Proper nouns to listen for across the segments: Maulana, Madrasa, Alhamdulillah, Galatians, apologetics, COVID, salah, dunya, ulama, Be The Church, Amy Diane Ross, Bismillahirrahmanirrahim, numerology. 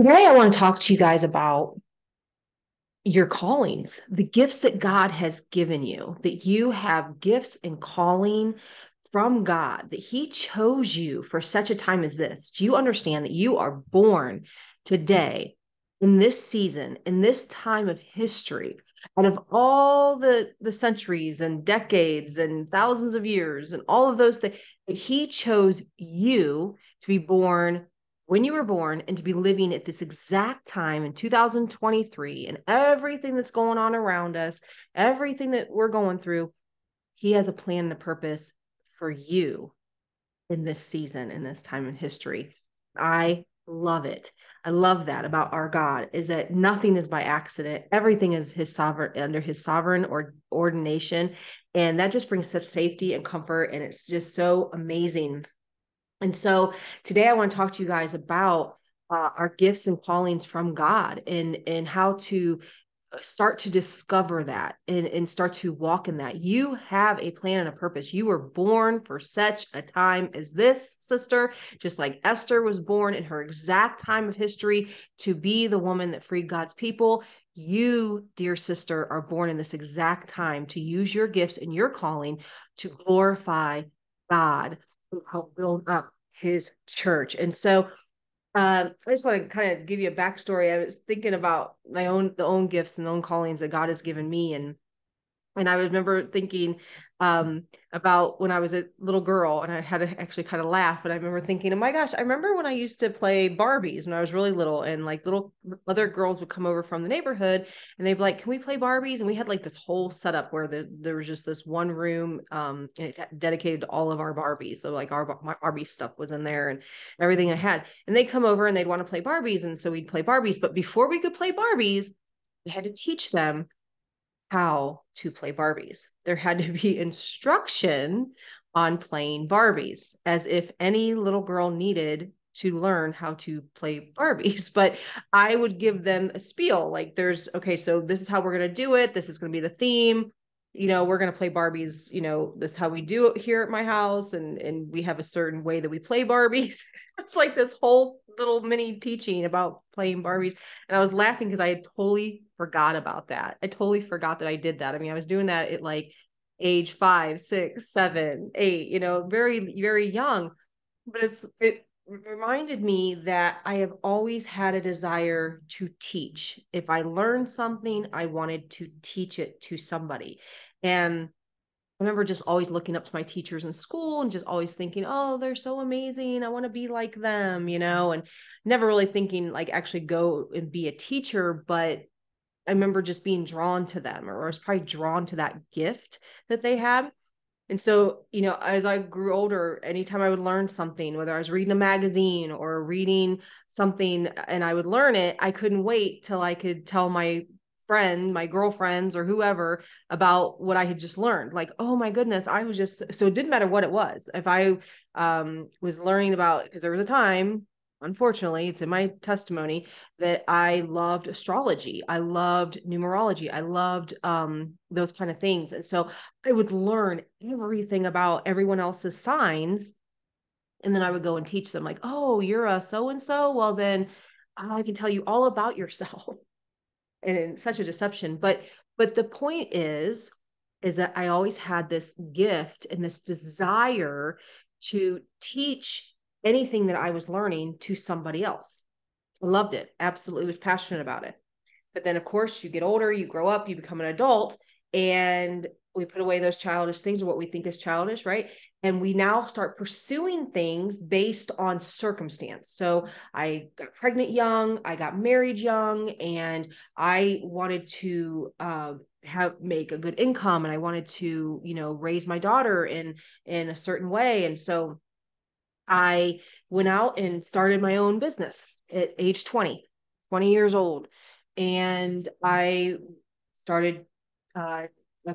Today, I want to talk to you guys about your callings, the gifts that God has given you, that you have gifts and calling from God, that He chose you for such a time as this. Do you understand that you are born today, in this season, in this time of history, out of all the centuries and decades and thousands of years and all of those things, that He chose you to be born when you were born and to be living at this exact time in 2023, and everything that's going on around us, everything that we're going through, He has a plan and a purpose for you in this season, in this time in history. I love it. I love that about our God, is that nothing is by accident. Everything is His sovereign, under His sovereign ordination. And that just brings such safety and comfort. And it's just so amazing. And so today I want to talk to you guys about our gifts and callings from God, and how to start to discover that and start to walk in that. You have a plan and a purpose. You were born for such a time as this, sister, just like Esther was born in her exact time of history to be the woman that freed God's people. You, dear sister, are born in this exact time to use your gifts and your calling to glorify God, who helped build up His church. And so I just want to kind of give you a backstory. I was thinking about the own gifts and the own callings that God has given me. And I remember thinking about when I was a little girl, and I had to actually kind of laugh, but I remember thinking, oh my gosh, I remember when I used to play Barbies when I was really little, and like little other girls would come over from the neighborhood and they'd be like, can we play Barbies? And we had like this whole setup where there was just this one room and it dedicated to all of our Barbies. So like my Barbie stuff was in there and everything I had, and they'd come over and they'd want to play Barbies. And so we'd play Barbies, but before we could play Barbies, we had to teach them how to play Barbies. There had to be instruction on playing Barbies, as if any little girl needed to learn how to play Barbies. But I would give them a spiel like, so this is how we're going to do it. This is going to be the theme. You know, we're going to play Barbies. You know, that's how we do it here at my house. And we have a certain way that we play Barbies. It's like this whole little mini teaching about playing Barbies. And I was laughing because I had totally forgot about that. I totally forgot that I did that. I mean, I was doing that at like age 5, 6, 7, 8, you know, very, very young. But it reminded me that I have always had a desire to teach. If I learned something, I wanted to teach it to somebody. And I remember just always looking up to my teachers in school and just always thinking, oh, they're so amazing. I want to be like them, you know, and never really thinking like actually go and be a teacher. But I remember just being drawn to them, or I was probably drawn to that gift that they had. And so, you know, as I grew older, anytime I would learn something, whether I was reading a magazine or reading something and I would learn it, I couldn't wait till I could tell my girlfriends or whoever about what I had just learned. Like, oh my goodness, so it didn't matter what it was. If I was learning about, because there was a time, unfortunately, it's in my testimony, that I loved astrology. I loved numerology. I loved those kind of things. And so I would learn everything about everyone else's signs. And then I would go and teach them like, oh, you're a so-and-so. Well, then I can tell you all about yourself. And such a deception. But the point is that I always had this gift and this desire to teach anything that I was learning to somebody else. I loved it. Absolutely was passionate about it. But then, of course, you get older, you grow up, you become an adult, and we put away those childish things, or what we think is childish, right? And we now start pursuing things based on circumstance. So I got pregnant young, I got married young, and I wanted to make a good income, and I wanted to, you know, raise my daughter in a certain way. And so I went out and started my own business at age 20 years old. And I started a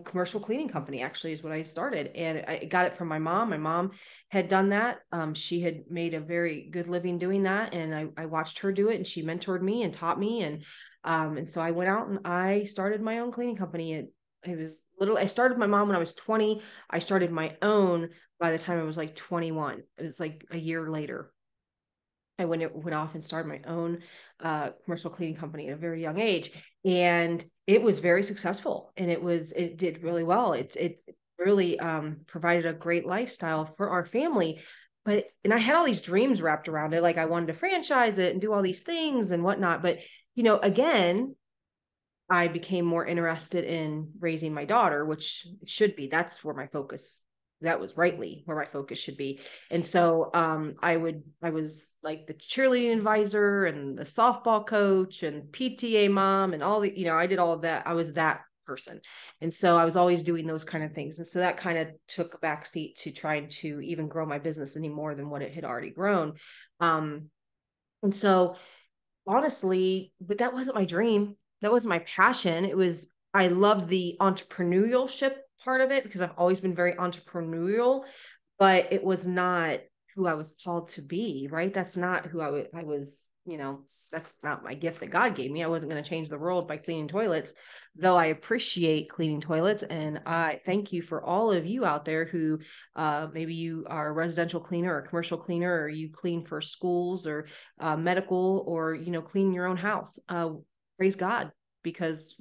commercial cleaning company, actually, is what I started. And I got it from my mom. My mom had done that. She had made a very good living doing that. And I watched her do it, and she mentored me and taught me. And so I went out and I started my own cleaning company. I started my mom when I was 20. I started my own by the time I was like 21. It was like a year later. I would often start my own commercial cleaning company at a very young age, and it was very successful, and it did really well. It really provided a great lifestyle for our family. And I had all these dreams wrapped around it. Like I wanted to franchise it and do all these things and whatnot. But, again, I became more interested in raising my daughter, which should be, that's where my focus, that was rightly where my focus should be. And so I was like the cheerleading advisor and the softball coach and PTA mom and all the, I did all of that. I was that person. And so I was always doing those kind of things. And so that kind of took a backseat to trying to even grow my business any more than what it had already grown. And so honestly, but that wasn't my dream. That wasn't my passion. I loved the entrepreneurship part of it because I've always been very entrepreneurial, but it was not who I was called to be, right? That's not who I was, that's not my gift that God gave me. I wasn't going to change the world by cleaning toilets, though I appreciate cleaning toilets. And I thank you for all of you out there who maybe you are a residential cleaner or a commercial cleaner, or you clean for schools or medical, or, clean your own house. Praise God, because,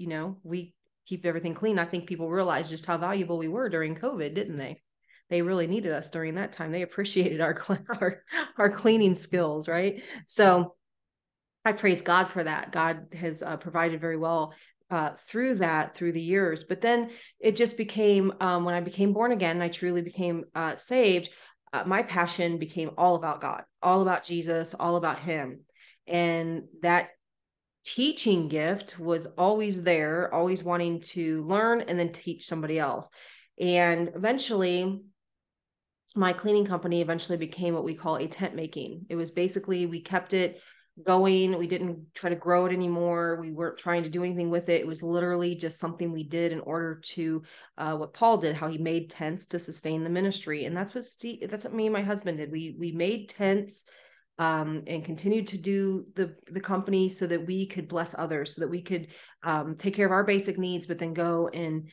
we keep everything clean. I think people realized just how valuable we were during COVID, didn't they? They really needed us during that time. They appreciated our cleaning skills, right? So I praise God for that. God has provided very well through the years. But then it just became, when I became born again, I truly became saved. My passion became all about God, all about Jesus, all about Him. And that teaching gift was always there, always wanting to learn and then teach somebody else. And eventually my cleaning company became what we call a tent making. It was basically, we kept it going. We didn't try to grow it anymore. We weren't trying to do anything with it. It was literally just something we did in order to, what Paul did, how he made tents to sustain the ministry. And that's what me and my husband did. We made tents, and continued to do the company so that we could bless others, so that we could take care of our basic needs, but then go and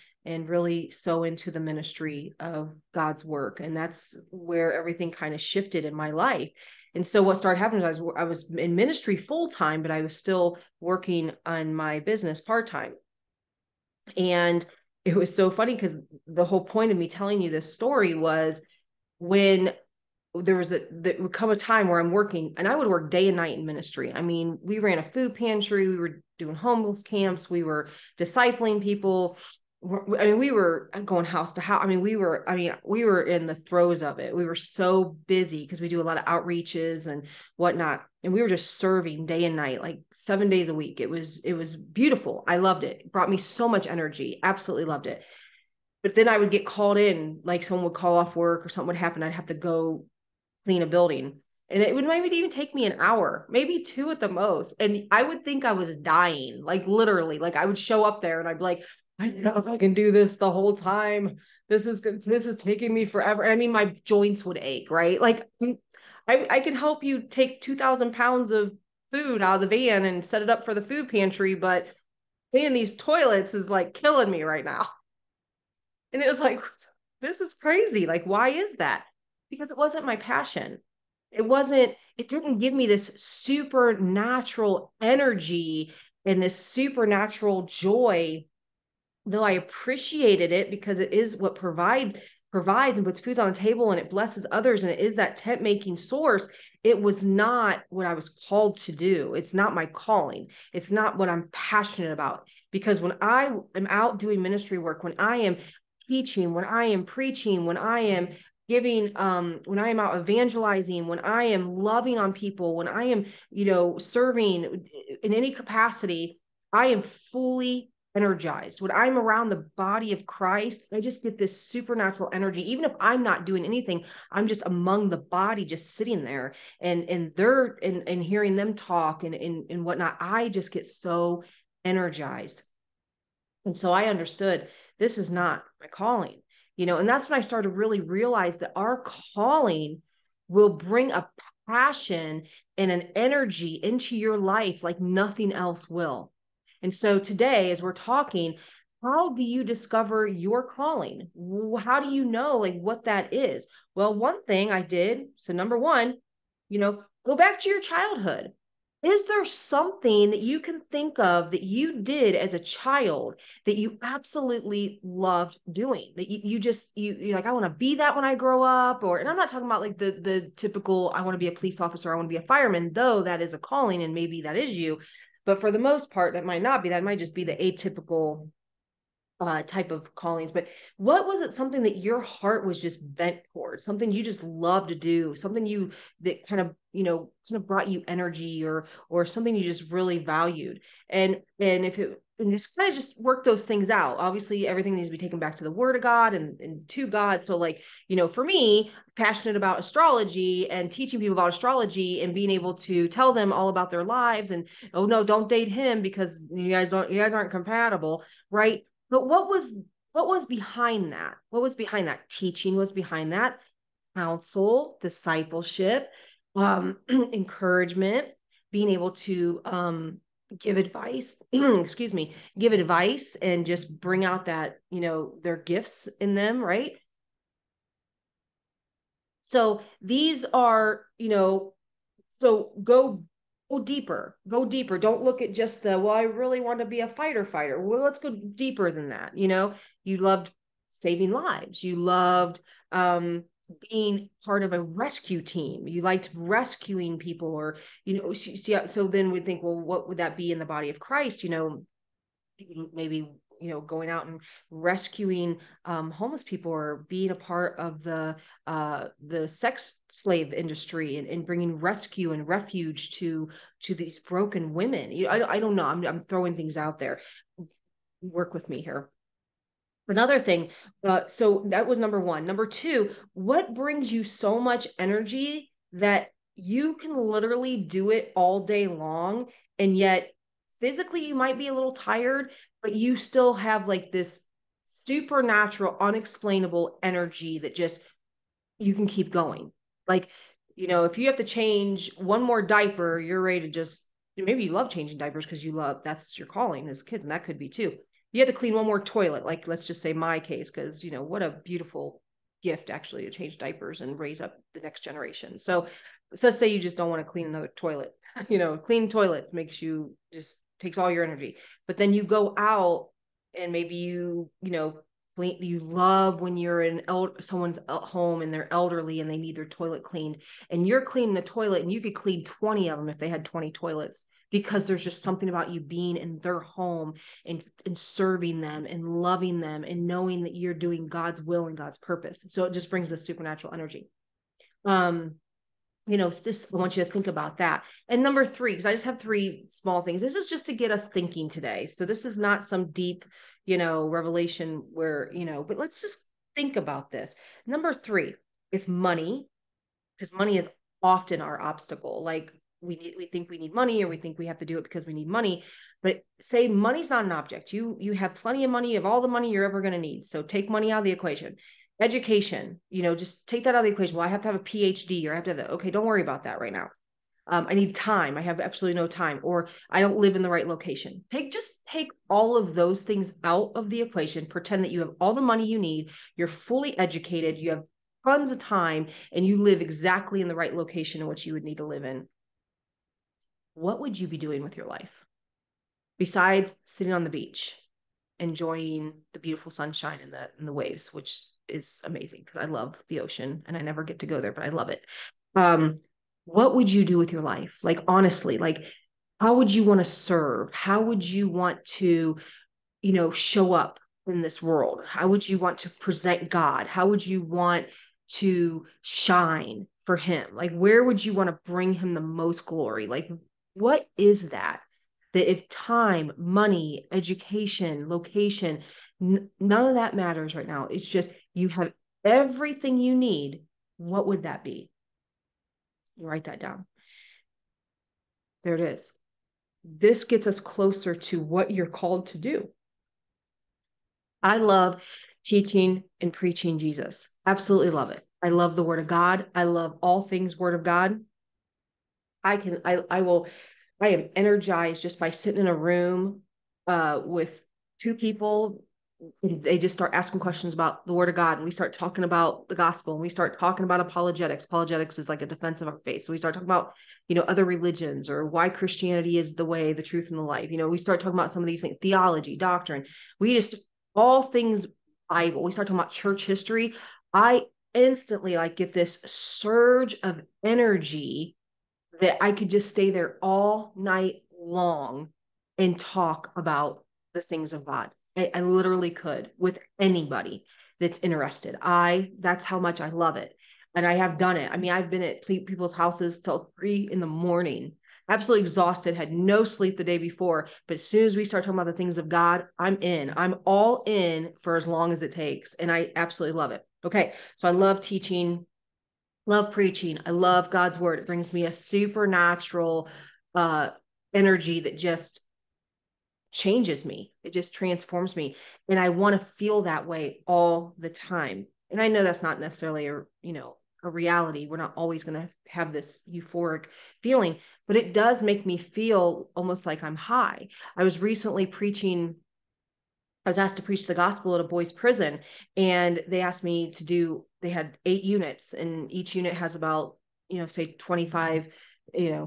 really sow into the ministry of God's work. And that's where everything kind of shifted in my life. And so what started happening was I was in ministry full-time, but I was still working on my business part-time. And it was so funny because the whole point of me telling you this story was when there would come a time where I'm working, and I would work day and night in ministry. I mean, we ran a food pantry, we were doing homeless camps, we were discipling people. I mean, we were going house to house. I mean, we were in the throes of it. We were so busy because we do a lot of outreaches and whatnot. And we were just serving day and night, like 7 days a week. It was beautiful. I loved it. It brought me so much energy. Absolutely loved it. But then I would get called in, like someone would call off work or something would happen. I'd have to go clean a building. And it would maybe even take me an hour, maybe two at the most. And I would think I was dying, like literally, like I would show up there and I'd be like, I don't know if I can do this the whole time. This is taking me forever. I mean, my joints would ache, right? Like I can help you take 2,000 pounds of food out of the van and set it up for the food pantry, but cleaning these toilets is like killing me right now. And it was like, this is crazy. Like, why is that? Because it wasn't my passion. It didn't give me this supernatural energy and this supernatural joy, though I appreciated it because it is what provides and puts food on the table and it blesses others. And it is that tent making source. It was not what I was called to do. It's not my calling. It's not what I'm passionate about, because when I am out doing ministry work, when I am teaching, when I am preaching, when I am giving, when I am out evangelizing, when I am loving on people, when I am, serving in any capacity, I am fully energized. When I'm around the body of Christ, I just get this supernatural energy. Even if I'm not doing anything, I'm just among the body, just sitting there and hearing them talk and whatnot. I just get so energized. And so I understood this is not my calling. And that's when I started to really realize that our calling will bring a passion and an energy into your life like nothing else will. And so today, as we're talking, how do you discover your calling? How do you know, like, what that is? Well, one thing I did, so number one, Go back to your childhood. Is there something that you can think of that you did as a child that you absolutely loved doing, that you're like, I want to be that when I grow up? Or, and I'm not talking about like the typical, I want to be a police officer, I want to be a fireman, though that is a calling and maybe that is you, but for the most part, that might not be, that might just be the atypical type of callings. But what was it, something that your heart was just bent towards, something you just love to do, something that kind of brought you energy, or something you just really valued? And just kind of just work those things out. Obviously everything needs to be taken back to the word of God and to God. So like, for me, passionate about astrology and teaching people about astrology and being able to tell them all about their lives and, oh no, don't date him because you guys aren't compatible. Right. But what was behind that? What was behind that? Teaching was behind that. Counsel, discipleship, encouragement, being able to give advice, give advice and just bring out that, their gifts in them, right? So these are, so go deeper, go deeper. Don't look at just the, well, I really want to be a fighter. Well, let's go deeper than that. You loved saving lives. You loved being part of a rescue team. You liked rescuing people, or, so then we'd think, well, what would that be in the body of Christ? Maybe, going out and rescuing homeless people, or being a part of the sex slave industry and bringing rescue and refuge to these broken women. I don't know. I'm throwing things out there. Work with me here. Another thing. So that was number one. Number two, what brings you so much energy that you can literally do it all day long, and yet physically you might be a little tired, but you still have like this supernatural, unexplainable energy that just, you can keep going. Like, if you have to change one more diaper, you're ready to just, maybe you love changing diapers because that's your calling as kids. And that could be too. You had to clean one more toilet. Like, let's just say my case, because what a beautiful gift actually to change diapers and raise up the next generation. So let's say you just don't want to clean another toilet, clean toilets makes you just takes all your energy, but then you go out and maybe you love when you're in someone's home and they're elderly and they need their toilet cleaned, and you're cleaning the toilet and you could clean 20 of them if they had 20 toilets, because there's just something about you being in their home and serving them and loving them and knowing that you're doing God's will and God's purpose. So it just brings this supernatural energy. It's just, I want you to think about that. And number three, because I just have three small things. This is just to get us thinking today. So this is not some deep, revelation where, but let's just think about this. Number three, if money, because money is often our obstacle. Like, we think we need money, or we think we have to do it because we need money. But say money's not an object. You have plenty of money. You have all the money you're ever going to need. So take money out of the equation. Education, just take that out of the equation. Well, I have to have a PhD, or I have to have that. Okay, don't worry about that right now. I need time. I have absolutely no time, or I don't live in the right location. Just take all of those things out of the equation. Pretend that you have all the money you need. You're fully educated. You have tons of time, and you live exactly in the right location in which you would need to live in. What would you be doing with your life besides sitting on the beach, enjoying the beautiful sunshine and the waves, which is amazing because I love the ocean and I never get to go there, but I love it. What would you do with your life? Like, honestly, like, how would you want to serve? How would you want to, show up in this world? How would you want to present God? How would you want to shine for him? Like, where would you want to bring him the most glory? Like, what is that if time, money, education, location, none of that matters right now. It's just, you have everything you need. What would that be? You write that down. There it is. This gets us closer to what you're called to do. I love teaching and preaching Jesus. Absolutely love it. I love the word of God. I love all things word of God. I am energized just by sitting in a room with two people they just start asking questions about the word of God, and we start talking about the gospel, and we start talking about apologetics. Apologetics is like a defense of our faith. So we start talking about, other religions, or why Christianity is the way, the truth, and the life. We start talking about some of these things, theology, doctrine, all things Bible. We start talking about church history. I instantly get this surge of energy that I could just stay there all night long and talk about the things of God. I literally could with anybody that's interested. That's how much I love it. And I have done it. I've been at people's houses till 3 a.m, absolutely exhausted, had no sleep the day before. But as soon as we start talking about the things of God, I'm in, I'm all in for as long as it takes. And I absolutely love it. Okay. So I love teaching, love preaching. I love God's word. It brings me a supernatural, energy that just changes me. It just transforms me. And I want to feel that way all the time. And I know that's not necessarily a reality. We're not always going to have this euphoric feeling, but it does make me feel almost like I'm high. I was recently preaching. I was asked to preach the gospel at a boys' prison, and they asked me to do, they had 8 units, and each unit has about, say 25,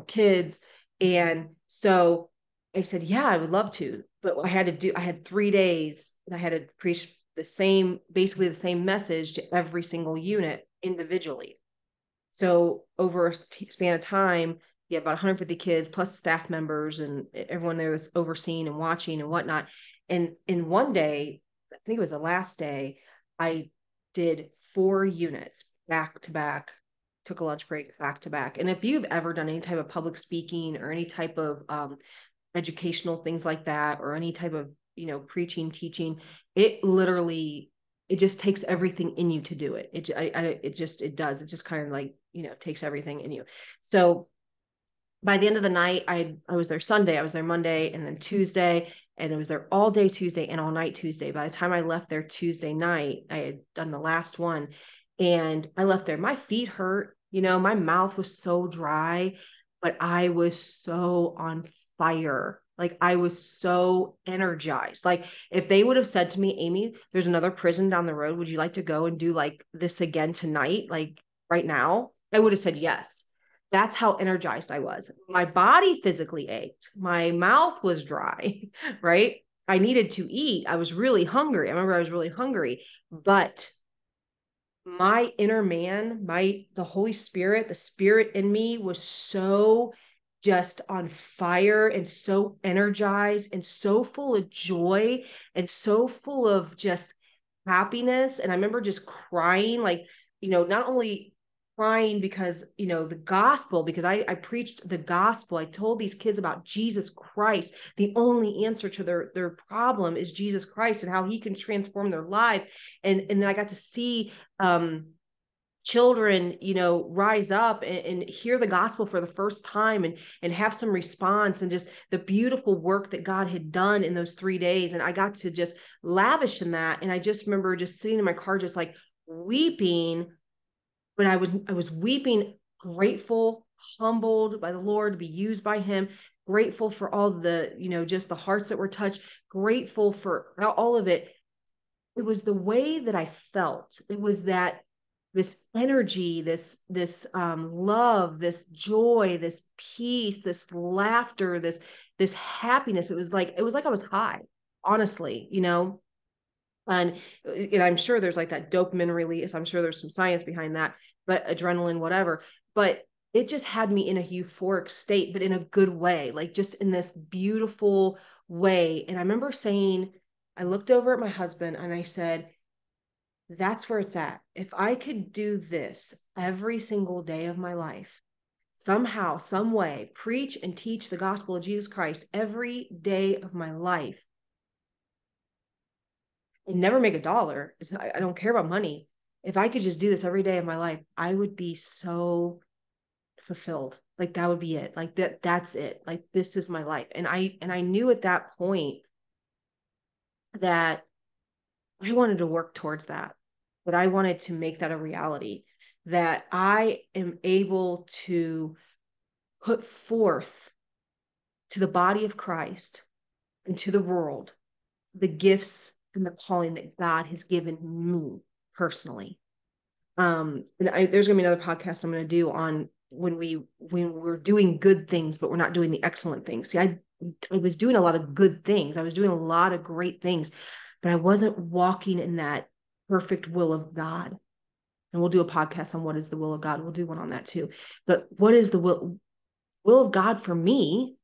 kids. And so I said, yeah, I would love to, but I had 3 days, and I had to preach basically the same message to every single unit individually. So over a span of time, you have about 150 kids plus staff members and everyone there that's overseeing and watching and whatnot. And in one day, I think it was the last day, I did 4 units back to back, took a lunch break back to back. And if you've ever done any type of public speaking or any type of educational things like that, or any type of, preaching, teaching, it just takes everything in you to do it. It just kind of takes everything in you. So by the end of the night, I was there Sunday, I was there Monday, and then Tuesday, and I was there all day Tuesday and all night Tuesday. By the time I left there Tuesday night, I had done the last one, and I left there. My feet hurt, my mouth was so dry, but I was so on fire. I was so energized. If they would have said to me, Amy, there's another prison down the road, would you like to go and do this again tonight, right now? I would have said yes. That's how energized I was. My body physically ached. My mouth was dry, right? I needed to eat. I was really hungry. I remember I was really hungry, but my inner man, the Holy Spirit, the spirit in me was so just on fire and so energized and so full of joy and so full of just happiness. And I remember just crying, not only crying because, the gospel, because I preached the gospel. I told these kids about Jesus Christ. The only answer to their problem is Jesus Christ and how he can transform their lives. And then I got to see, children, rise up and hear the gospel for the first time and have some response, and just the beautiful work that God had done in those 3 days. And I got to just lavish in that. And I just remember just sitting in my car, just weeping, but I was weeping, grateful, humbled by the Lord to be used by him, grateful for all the, just the hearts that were touched, grateful for all of it. It was the way that I felt. It was that this energy, this love, this joy, this peace, this laughter, this happiness. It was like I was high, honestly, and I'm sure there's that dopamine release. I'm sure there's some science behind that, but adrenaline, whatever, but it just had me in a euphoric state, but in a good way, just in this beautiful way. And I remember saying, I looked over at my husband and I said, that's where it's at. If I could do this every single day of my life, somehow, some way, preach and teach the gospel of Jesus Christ every day of my life, and never make $1, I don't care about money. If I could just do this every day of my life, I would be so fulfilled. That would be it. That's it. This is my life. And I knew at that point that I wanted to work towards that, but I wanted to make that a reality, that I am able to put forth to the body of Christ and to the world the gifts and the calling that God has given me personally. And there's going to be another podcast I'm going to do on when we're doing good things, but we're not doing the excellent things. See, I was doing a lot of good things. I was doing a lot of great things, but I wasn't walking in that perfect will of God. And we'll do a podcast on what is the will of God. We'll do one on that too. But what is the will of God for me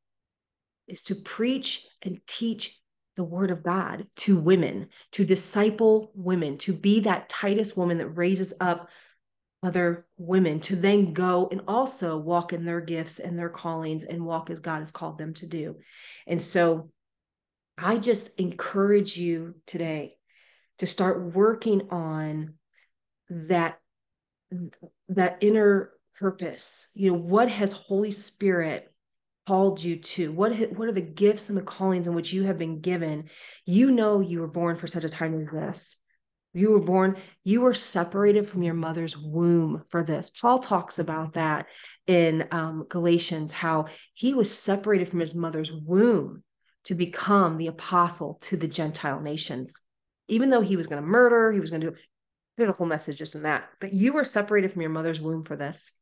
is to preach and teach the word of God to women, to disciple women, to be that Titus woman that raises up other women to then go and also walk in their gifts and their callings and walk as God has called them to do. And so I just encourage you today to start working on that inner purpose. You know, what has Holy Spirit called you to? What are the gifts and the callings in which you have been given? You know, you were born for such a time as this. You were born, you were separated from your mother's womb for this. Paul talks about that in Galatians, how he was separated from his mother's womb to become the apostle to the Gentile nations. Even though he was going to murder, he was going to do, there's a whole message just in that, but you were separated from your mother's womb for this.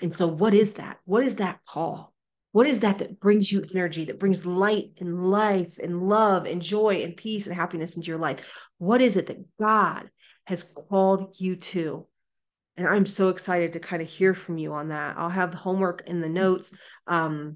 And so what is that? What is that call? What is that brings you energy, that brings light and life and love and joy and peace and happiness into your life? What is it that God has called you to? And I'm so excited to kind of hear from you on that. I'll have the homework in the notes. They'll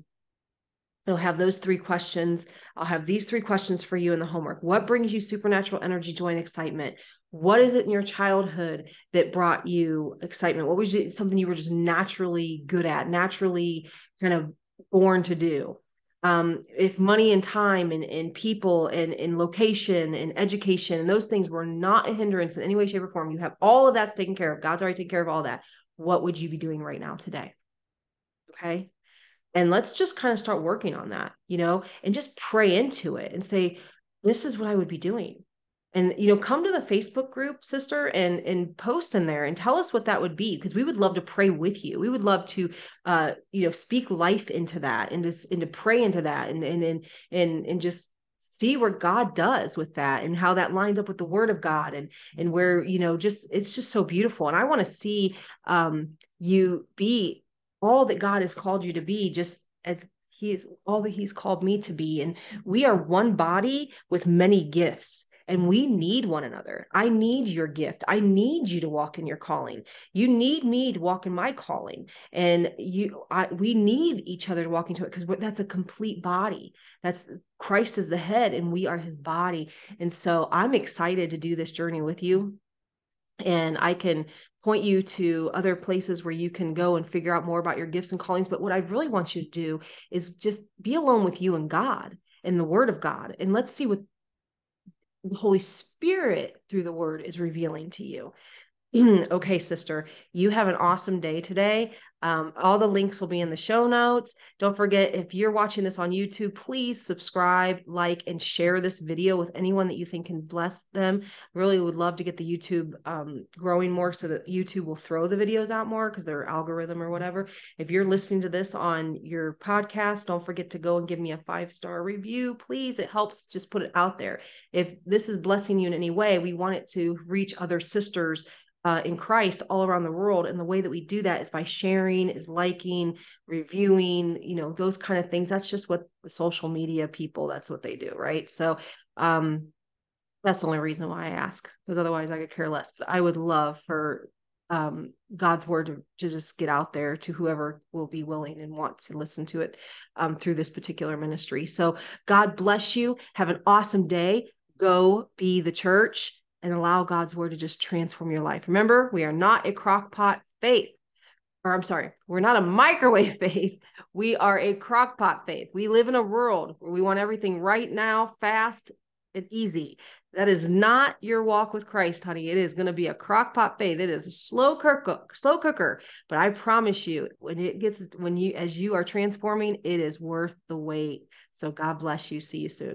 have those three questions. I'll have these three questions for you in the homework. What brings you supernatural energy, joy, and excitement? What is it in your childhood that brought you excitement? What was it, something you were just naturally good at, naturally kind of born to do? If money and time and people and location and education and those things were not a hindrance in any way, shape, or form, you have all of that's taken care of. God's already taken care of all that. What would you be doing right now today? Okay. And let's just kind of start working on that, you know, and just pray into it and say, this is what I would be doing. And, you know, come to the Facebook group, sister, and post in there and tell us what that would be, because we would love to pray with you. We would love to, you know, speak life into that and to pray into that and just see where God does with that and how that lines up with the word of God and where, you know, just, it's just so beautiful. And I want to see you be all that God has called you to be, just as he is all that he's called me to be. And we are one body with many gifts. And we need one another. I need your gift. I need you to walk in your calling. You need me to walk in my calling. And we need each other to walk into it, because that's a complete body. That's Christ is the head and we are his body. And so I'm excited to do this journey with you. And I can point you to other places where you can go and figure out more about your gifts and callings. But what I really want you to do is just be alone with you and God and the word of God. And let's see what the Holy Spirit through the word is revealing to you. Okay, sister, you have an awesome day today. All the links will be in the show notes. Don't forget, if you're watching this on YouTube, please subscribe, like, and share this video with anyone that you think can bless them. Really would love to get the YouTube growing more, so that YouTube will throw the videos out more because their algorithm or whatever. If you're listening to this on your podcast, don't forget to go and give me a 5-star review, please. It helps just put it out there. If this is blessing you in any way, we want it to reach other sisters in Christ all around the world. And the way that we do that is by sharing, is liking, reviewing, you know, those kind of things. That's just what the social media people, that's what they do. Right. So that's the only reason why I ask, because otherwise I could care less, but I would love for God's word to just get out there to whoever will be willing and want to listen to it through this particular ministry. So God bless you. Have an awesome day. Go be the church. And allow God's word to just transform your life. Remember, we are not a crockpot faith. Or I'm sorry, we're not a microwave faith. We are a crockpot faith. We live in a world where we want everything right now, fast and easy. That is not your walk with Christ, honey. It is going to be a crockpot faith. It is a slow cooker. But I promise you, as you are transforming, it is worth the wait. So God bless you. See you soon.